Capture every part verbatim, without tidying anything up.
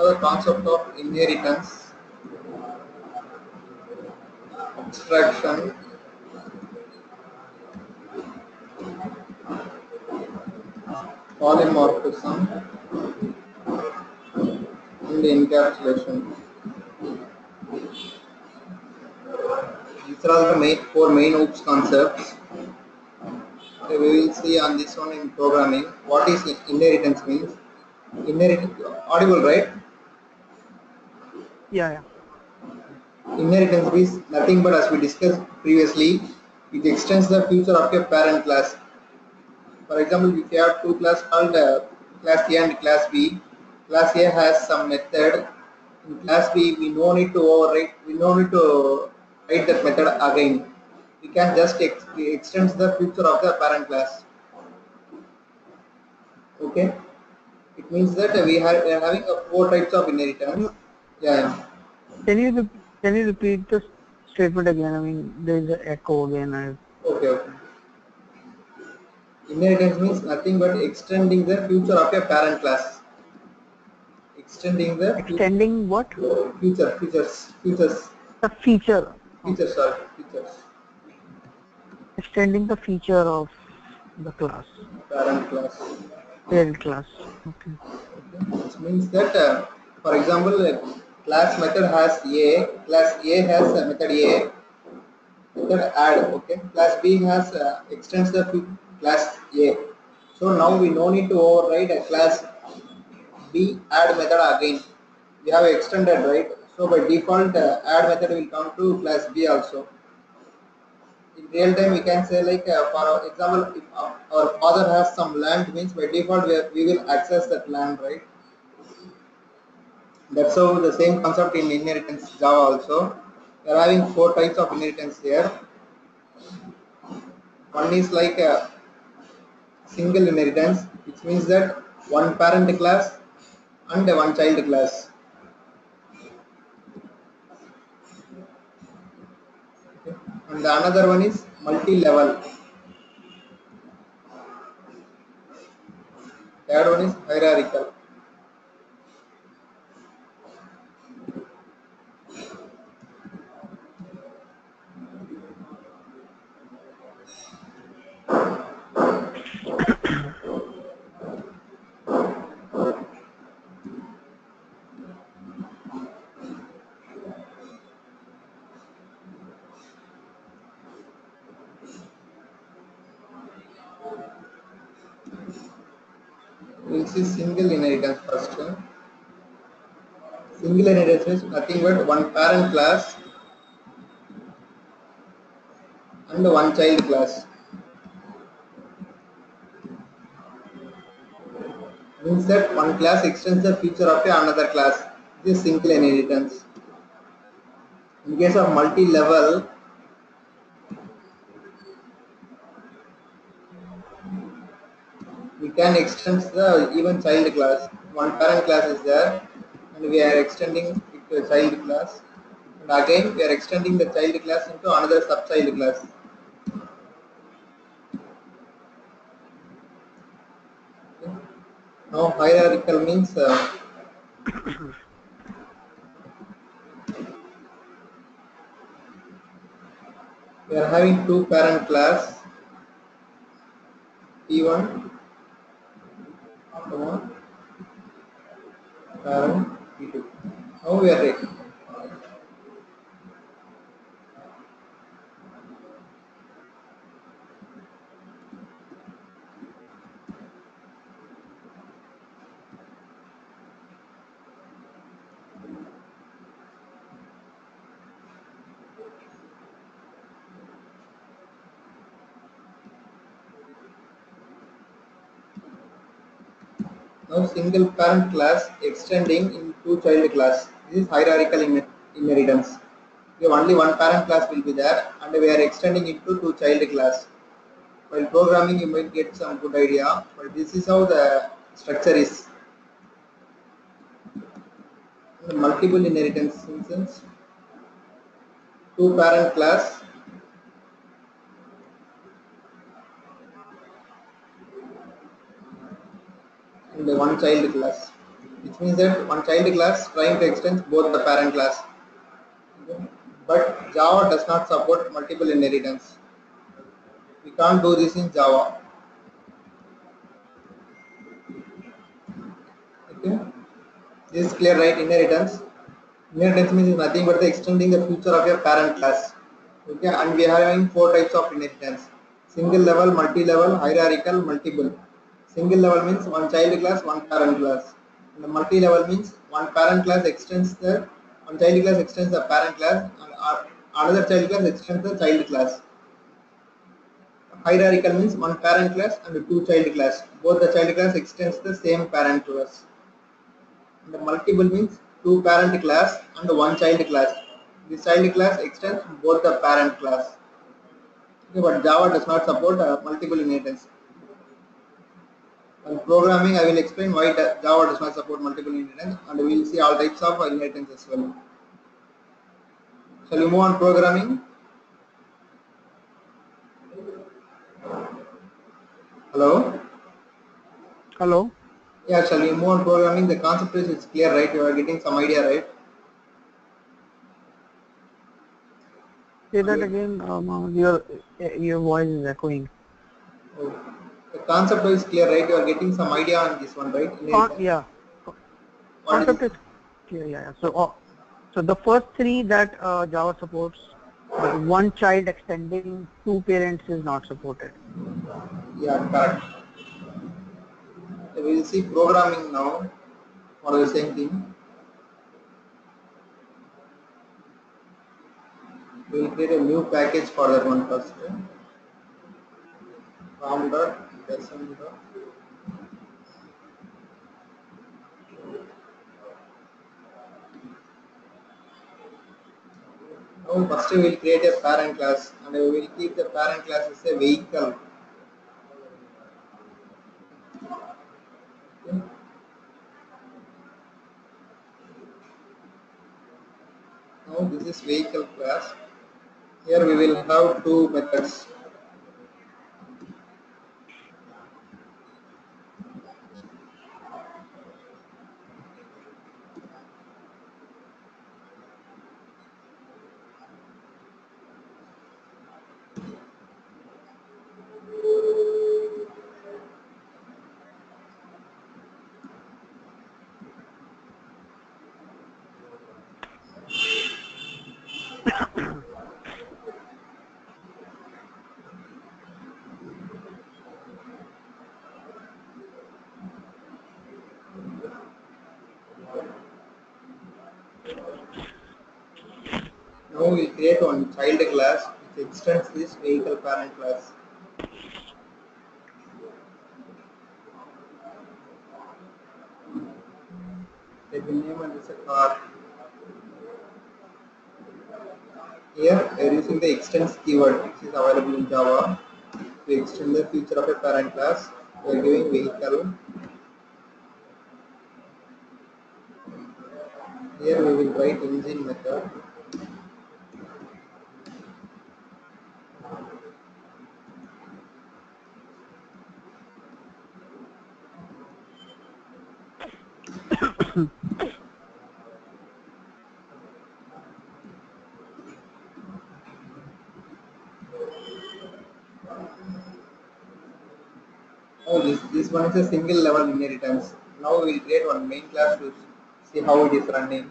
another concept of inheritance, abstraction, polymorphism, and encapsulation. These are the main, four main OOPS concepts. We will see on this one in programming. What is inheritance means? Inheritance, audible, right? Yeah, yeah. Inheritance is nothing but, as we discussed previously, it extends the future of your parent class. For example, if you have two classes called uh, Class A and Class B, Class A has some method. In Class B, we no need to overwrite. We no need to write that method again. We can just ex extend the future of the parent class. Okay, it means that we have we are having a four types of inheritance. Yeah. Can you can you repeat the statement again? I mean, there is an echo again. Okay, okay. Inheritance means nothing but extending the future of a parent class. Extending the extending what? Future, features, features. The feature. Features, sorry, features. Extending the feature of the class. Parent class. Parent class. Okay. Which means that, uh, for example, uh, class method has A. Class A has uh, method A. Method add. Okay. Class B has uh, extends the class A. So now we no need to override a class B add method again. We have extended, right? So by default, uh, add method will come to class B also. In real time, we can say, like uh, for example, if our father has some land, means by default we, have, we will access that land, right? That's how the same concept in inheritance Java also. We are having four types of inheritance here. One is like a single inheritance, which means that one parent class and one child class. And the another one is multi-level. Third one is hierarchical. Is single inheritance first. Single inheritance means nothing but one parent class and one child class. Means that one class extends the future of another class. This is single inheritance. In case of multi-level, we can extend the even child class. One parent class is there and we are extending it to a child class, and again we are extending the child class into another sub-child class. Okay. Now hierarchical means uh, we are having two parent class P one Parent P two. Now we are ready. Now single parent class extending in two child class. This is hierarchical inheritance. So only one parent class will be there and we are extending it to two child class. While programming you might get some good idea, but this is how the structure is. The multiple inheritance instance. Two parent class and one child class, which means that one child class trying to extend both the parent class. Okay. But Java does not support multiple inheritance. We can't do this in Java. Okay, this is clear, right? Inheritance. Inheritance means nothing but the extending the future of your parent class. Okay, and we are having four types of inheritance: single level, multi-level, hierarchical, multiple. Single level means one child class, one parent class. And the multi-level means one parent class extends the one child class extends the parent class, and another child class extends the child class. Hierarchical means one parent class and two child class. Both the child class extends the same parent class. And the multiple means two parent class and one child class. This child class extends both the parent class. Okay, but Java does not support uh, multiple inheritance. On programming, I will explain why Java does not support multiple inheritance, and we will see all types of inheritance as well. Shall we move on programming? Hello? Hello? Yeah, shall we move on programming? The concept is it's clear, right? You are getting some idea, right? Say that again, um, your, your voice is echoing. Oh. The concept is clear, right? You are getting some idea on this one, right? Con yeah. What concept is, is clear, yeah, yeah. So, oh, so the first three that uh, Java supports, but one child extending two parents is not supported. Yeah, correct. So we will see programming now for the same thing. We will create a new package for that one first. Eh? Rounder. Now first we will create a parent class, and we will keep the parent class as a vehicle. Okay. Now this is vehicle class. Here we will have two methods. Now we will create one child class which extends this vehicle parent class. Let me name it as a car. Here we are using the extends keyword, which is available in Java. To extend the feature of a parent class, we are giving vehicle. Here we will write engine method. Oh, this, this one is a single level inheritance. Now we will create one main class to see how it is running.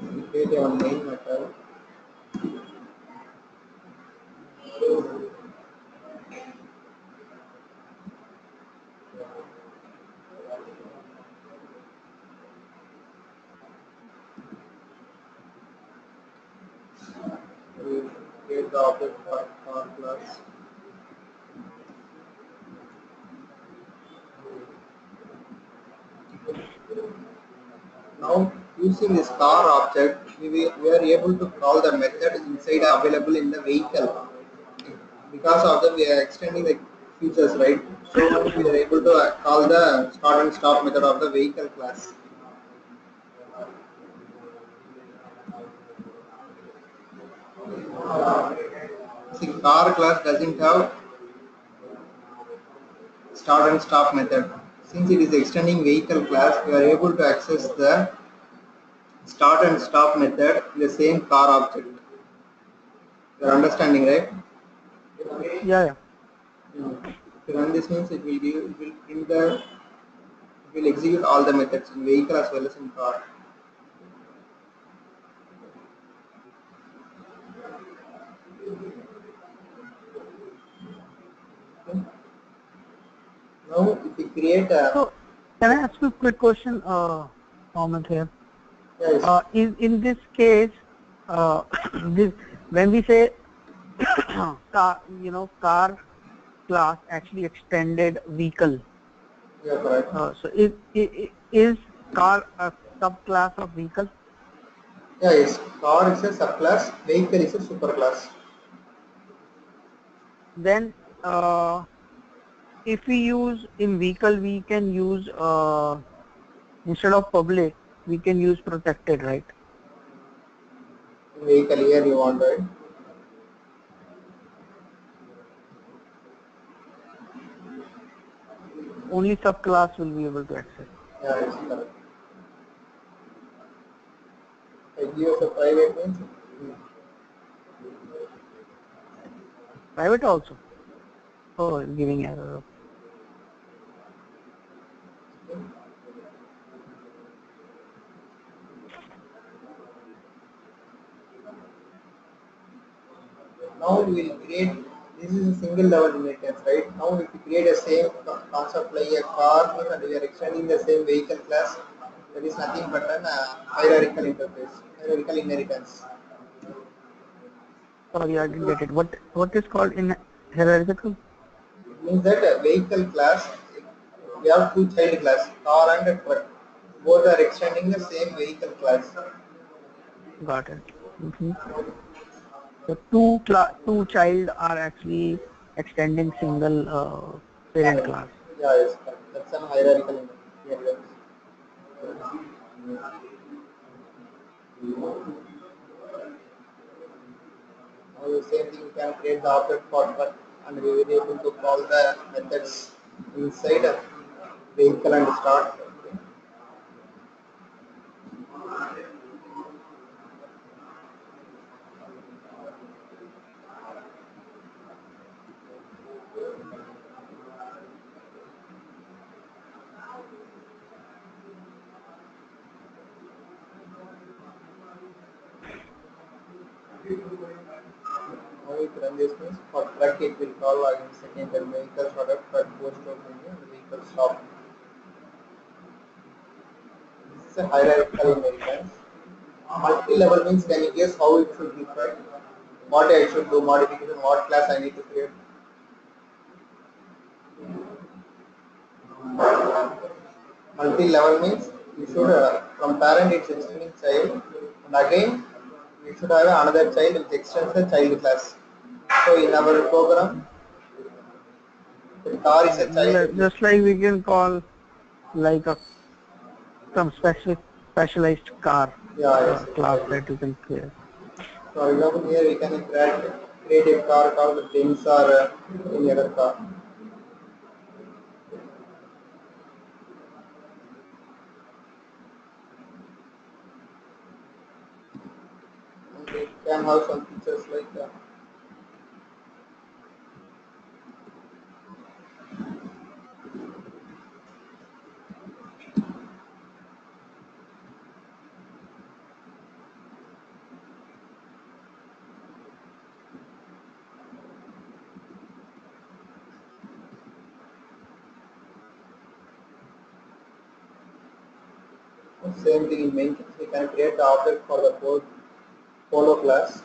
We create our main method. The object for car class. Now using this car object, we, we are able to call the method inside available in the vehicle. Because of that, we are extending the features, right? So we are able to call the start and stop method of the vehicle class. See, car class doesn't have start and stop method. Since it is extending vehicle class, we are able to access the start and stop method in the same car object. You are understanding, right? Yeah, yeah. To run this means it will give, it will print the, it will execute all the methods in vehicle as well as in car. Okay. Now, if we create a. So, can I ask you a quick question? Uh, comment here. Yes. Uh, in in this case, uh, this when we say car, you know, car class actually extended vehicle. Yeah, correct. Uh, so is, is is car a subclass of vehicle? Yeah, yes. Car is a subclass. Vehicle is a superclass. Then, uh, if we use in vehicle, we can use uh, instead of public, we can use protected, right? Vehicle here you want, right? Only subclass will be able to access. Yeah, it's correct. It gives a private means. Private also. Oh, giving error. Now we will create, this is a single level inheritance, right? Now if we create a same concept like a car and we are extending the same vehicle class, that is nothing but an uh, hierarchical interface, hierarchical inheritance. Sorry, I didn't get it. What, what is called in hierarchical? It means that a vehicle class, we have two child classes, car and truck. Both are extending the same vehicle class. Got it. Mm-hmm. So two class, two child are actually extending single uh, parent yeah, class. Yeah, yes, that's an hierarchical inheritance. Now the same thing, you can create the object for and we will be able to call the methods inside vehicle and start. For truck it will call again second and vehicle for the truck goes to and the vehicle stop. This is a hierarchical inheritance. Multi-level means can you guess how it should be defined? What I should do, modification, what class I need to create. Multi-level means you should uh, from parent it's extending child and again you should have another child which extends the child class. So in our program, the car is a child. Just like we can call like a some special specialized car yeah, uh, yes, class yes. that you can create. For example, here we can create create a car called the things or uh, any other car. And we can have some features like that. Same thing in main class, we can create the object for the both polo class.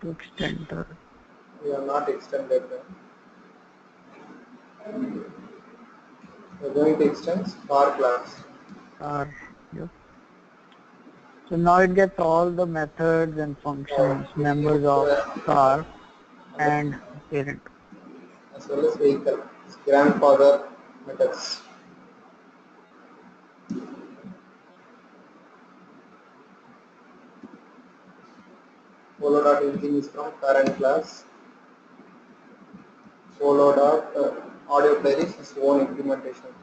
To extend the. We are not extended then. We are going to extend car class. Car, yeah. So now it gets all the methods and functions, members of car and parent. As well as vehicle, grandfather methods. Polo dot everything is from parent class. Polo dot uh, audio player is his own implementation.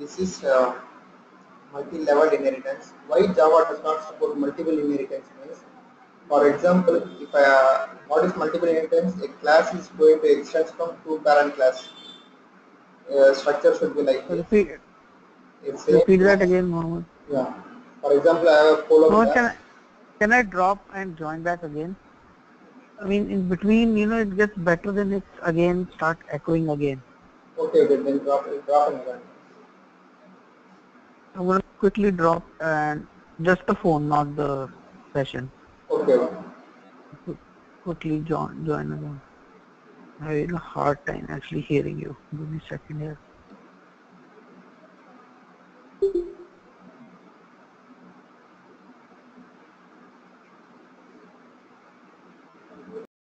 This is uh, multi-level inheritance. Why Java does not support multiple inheritance means, for example, if I, uh, what is multiple inheritance? A class is going to extend from two parent class. Uh, structure should be like this. Repeat it. It's Repeat a, that again, Mohammed. Yeah. For example, I have a polo no, can, I, can I drop and join back again? I mean, in between, you know, it gets better than it again start echoing again. Okay, okay, then drop, drop and join. I'm going to quickly drop and just the phone, not the session. Okay. Qu quickly join, join again. I'm having a hard time actually hearing you. Give me a second here.